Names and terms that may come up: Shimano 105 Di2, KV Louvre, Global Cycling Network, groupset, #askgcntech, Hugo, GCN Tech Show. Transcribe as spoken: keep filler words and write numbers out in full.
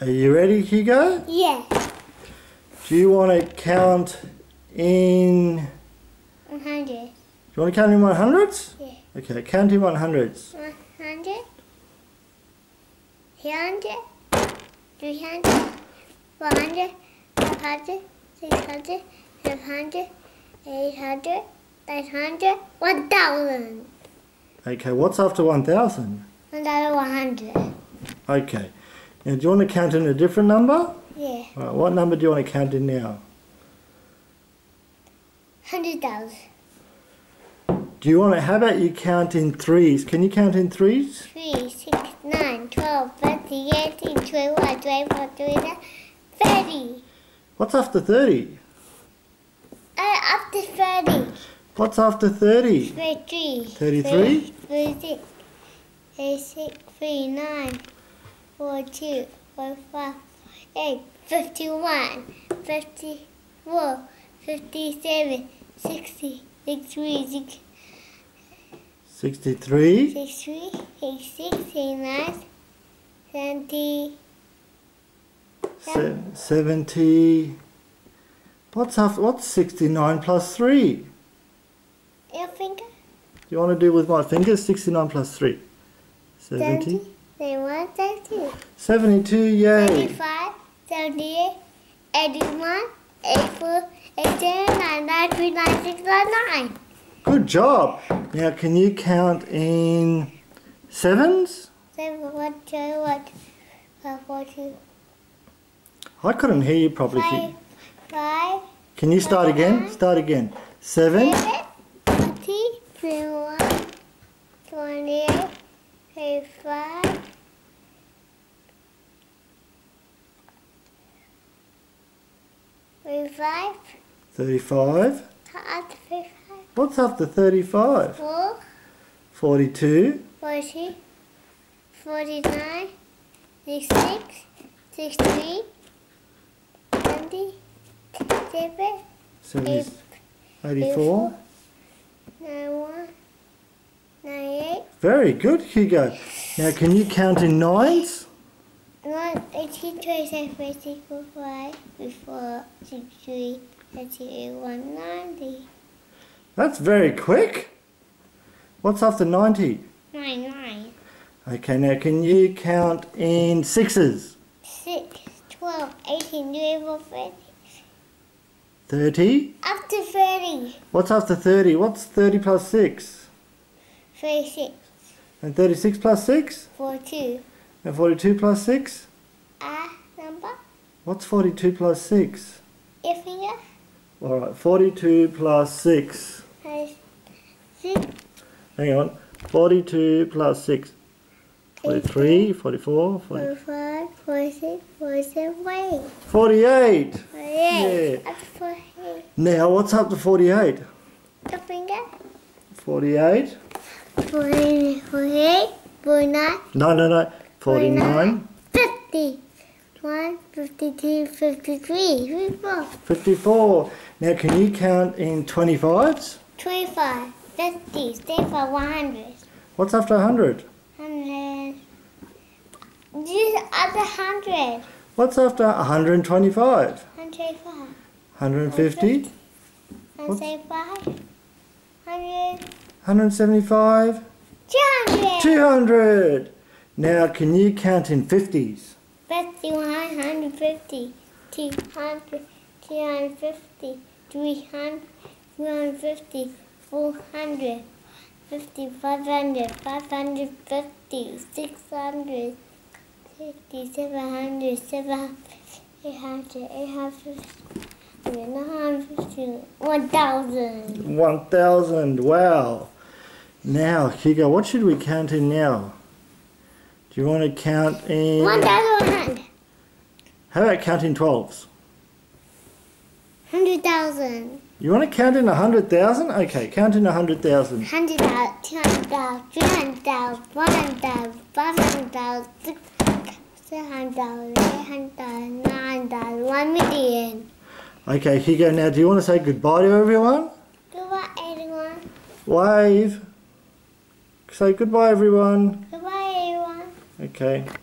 Are you ready, Hugo? Yeah. Do you want to count in... one hundred. Do you want to count in one hundreds? Yeah. Okay, count in one hundreds. one hundred. two hundred. three hundred. four hundred. five hundred. six hundred. seven hundred. eight hundred. nine hundred. one thousand. Okay, what's after one thousand? one thousand one hundred. Okay. Now, do you want to count in a different number? Yeah. Alright, what number do you want to count in now? one hundred thousand. Do you want to, how about you count in threes? Can you count in threes? three, six, nine, twelve, thirteen, eighteen, twenty-one, twenty-four, twenty-nine, thirty. What's after thirty? Uh, after thirty. What's after thirty? thirty-three. thirty-three? thirty-six. thirty-six, thirty-nine. forty-two, forty-five, forty-eight, fifty-one, fifty-four, fifty-seven, sixty, sixty-three, sixty-three, sixty-six, sixty-nine, seventy, seventy. What's after, what's sixty-nine plus three? Your finger. Do you want to do with my finger? sixty-nine plus three. seventy. seventy-one, seventy-two. seventy-two, yay! seventy-five, seventy-eight, eighty-one, eighty-four, eighty-nine, ninety-nine, ninety-nine. Good job! Now, can you count in sevens? seven, one, two, one, five, four, two. I couldn't hear you properly. Five, five. Can you start five, again? Nine, start again. seven. twenty-one, twenty-eight. thirty-five, thirty-five, thirty-five. After thirty-five. What's after thirty-five? Four. Forty-two. Forty. Forty-nine. Sixty-six. Sixty-three. Seventy. Seventy. Seventy. Eighty-four. Ninety-one. ninety-eight. Very good, Hugo. Now, can you count in nines? one, eighteen, twenty-seven, twenty-four, twenty-five, twenty-four, twenty-three, thirty-eight, one, ninety. That's very quick. What's after ninety? ninety-nine. Okay, now can you count in sixes? six, twelve, eighteen, twenty-four, thirty. thirty? After thirty. What's after thirty? What's thirty plus six? thirty-six. And thirty-six plus six? forty-two. And forty-two plus six? Ah, uh, number. What's forty-two plus six? Your finger. Alright, forty-two plus six. thirty-six. Hang on. forty-two plus six. forty-three, forty-four, forty-five, forty-six, forty-seven, forty-eight. forty-eight! forty-eight. Yeah. Up to forty-eight. Now, what's up to forty-eight? Your finger. forty-eight. forty-eight, forty-nine. No, no, no. forty-nine. fifty. fifty-one, fifty-two, fifty-three, fifty-four. fifty-four. Now, can you count in twenty-fives? twenty-five, fifty, seventy-five, one hundred. What's after one hundred? one hundred. This after one hundred. What's after one hundred twenty-five? one hundred twenty-five. one hundred fifty. one hundred seventy-five. one hundred. one hundred seventy-five. two hundred. two hundred. Now, can you count in fifties? fifty, one hundred fifty, two hundred, three hundred, four hundred, five hundred, six hundred, seven hundred, eight hundred, nine hundred, one thousand. one thousand, wow. Now, Hugo, what should we count in now? Do you want to count in... one thousand one hundred. How about count in twelves? one hundred thousand. You want to count in one hundred thousand? Okay, count in one hundred thousand. one hundred thousand, two hundred thousand, three hundred thousand, four hundred thousand, five hundred thousand, six hundred thousand, seven hundred thousand, eight hundred thousand, nine hundred thousand, one million. Okay, Hugo, now do you want to say goodbye to everyone? Goodbye, everyone. Wave. Say goodbye, everyone. Goodbye, everyone. Okay.